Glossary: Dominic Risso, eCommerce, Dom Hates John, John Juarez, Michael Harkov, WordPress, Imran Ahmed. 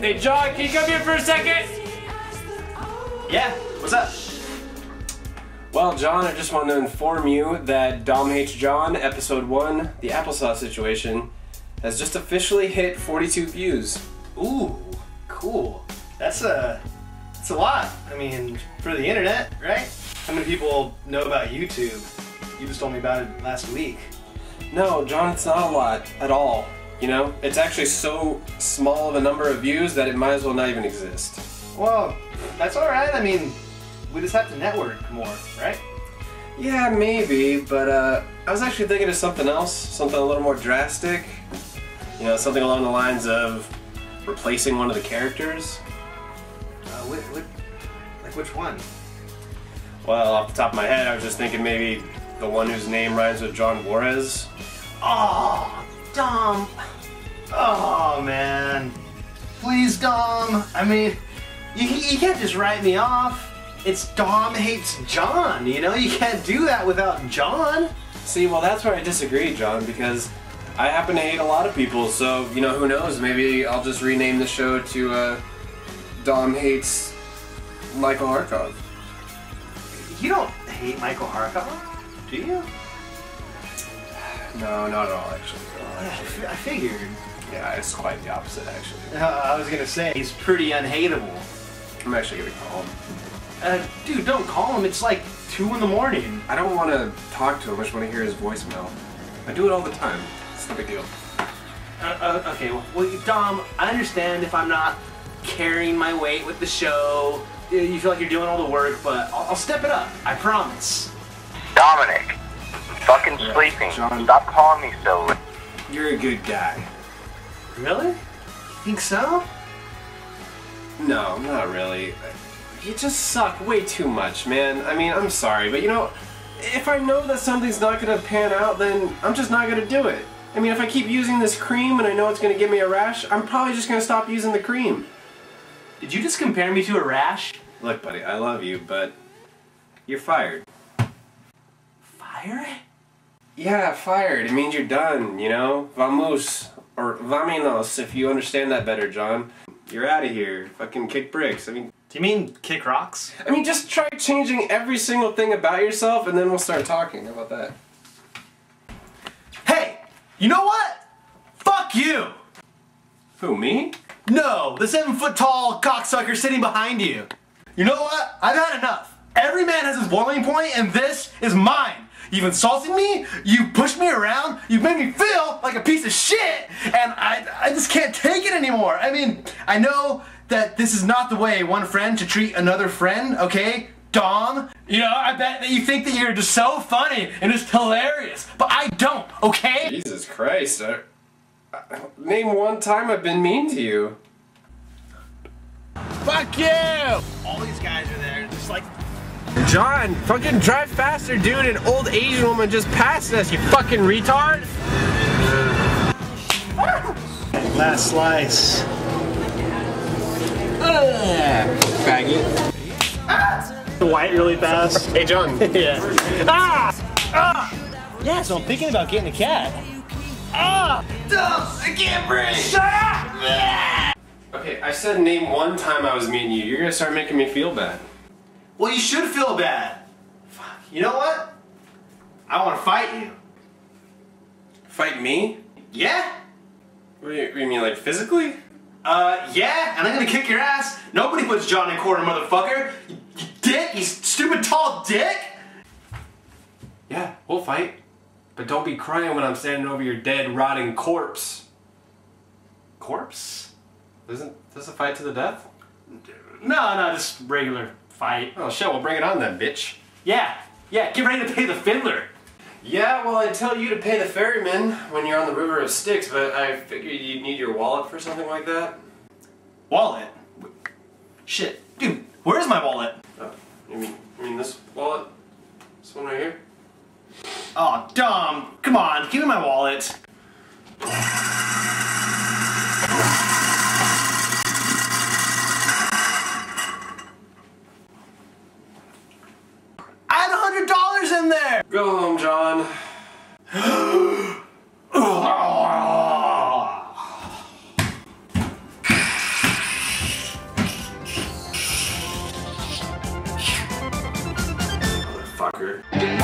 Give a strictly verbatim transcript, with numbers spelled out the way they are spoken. Hey, John, can you come here for a second? Yeah, what's up? Well, John, I just want to inform you that Dom Hates John, Episode one, the applesauce situation, has just officially hit forty-two views. Ooh, cool. That's a, that's a lot. I mean, for the internet, right? How many people know about YouTube? You just told me about it last week. No, John, it's not a lot at all. You know, it's actually so small of a number of views that it might as well not even exist. Well, that's all right. I mean, we just have to network more, right? Yeah, maybe, but uh, I was actually thinking of something else, something a little more drastic. You know, something along the lines of replacing one of the characters. Uh, which, which, like which one? Well, off the top of my head, I was just thinking maybe the one whose name rhymes with John Juarez. Oh, Dom! Oh, man. Please, Dom! I mean, you, you can't just write me off. It's Dom Hates John, you know? You can't do that without John. See, well, that's where I disagree, John, because I happen to hate a lot of people, so, you know, who knows? Maybe I'll just rename the show to uh, Dom Hates Michael Harkov. You don't hate Michael Harkov, do you? No, not at all, actually. Not yeah, actually. I figured. Yeah, it's quite the opposite, actually. Uh, I was going to say, he's pretty unhateable. I'm actually going to call him. Uh, dude, don't call him. It's like two in the morning. I don't want to talk to him. I just want to hear his voicemail. I do it all the time. It's no big deal. Uh, uh, okay, well, well, Dom, I understand if I'm not carrying my weight with the show. You feel like you're doing all the work, but I'll, I'll step it up. I promise. Dominic, I'm fucking yeah, sleeping. John, stop calling me so late. You're a good guy. Really? You think so? No, not really. You just suck way too much, man. I mean, I'm sorry, but you know, if I know that something's not gonna pan out, then I'm just not gonna do it. I mean, if I keep using this cream and I know it's gonna give me a rash, I'm probably just gonna stop using the cream. Did you just compare me to a rash? Look, buddy, I love you, but you're fired. Fired? Yeah, fired. It means you're done, you know? Vamos, or vámonos, if you understand that better, John. You're out of here. Fucking kick bricks. I mean... Do you mean kick rocks? I mean, just try changing every single thing about yourself and then we'll start talking. How about that? Hey! You know what? Fuck you! Who, me? No, the seven foot tall cocksucker sitting behind you. You know what? I've had enough. Every man has his boiling point and this is mine. You've insulted me, you pushed me around, you've made me feel like a piece of shit, and I, I just can't take it anymore. I mean, I know that this is not the way one friend to treat another friend, okay? Dom, you know, I bet that you think that you're just so funny and just hilarious, but I don't, okay? Jesus Christ, I, I, name one time I've been mean to you. Fuck you! All these guys are there, just like... John, fucking drive faster, dude, an old Asian woman just passed us, you fucking retard! Last slice. Uh, faggot. Ah! The white really fast. Hey, John. Yeah. Ah! Ah! Yeah, so I'm thinking about getting a cat. Ah! Dumb! I can't breathe! Shut up! Okay, I said name one time I was meeting you. You're gonna start making me feel bad. Well, you should feel bad. Fuck. You know what? I want to fight you. Fight me? Yeah. What do you, what do you mean, like physically? Uh, yeah, and I'm gonna kick your ass. Nobody puts John in corner, motherfucker. You, you dick, you stupid tall dick. Yeah, we'll fight. But don't be crying when I'm standing over your dead, rotting corpse. Corpse? Isn't this a fight to the death? No, no, just regular fight. Oh, shit, we'll bring it on then, bitch. Yeah, yeah, get ready to pay the fiddler. Yeah, well, I tell you to pay the ferryman when you're on the river of sticks, but I figured you'd need your wallet for something like that. Wallet? Shit. Dude, where's my wallet? Oh, you mean, you mean this wallet? This one right here? Oh, Dom! Come on, give me my wallet! Go home, John. later.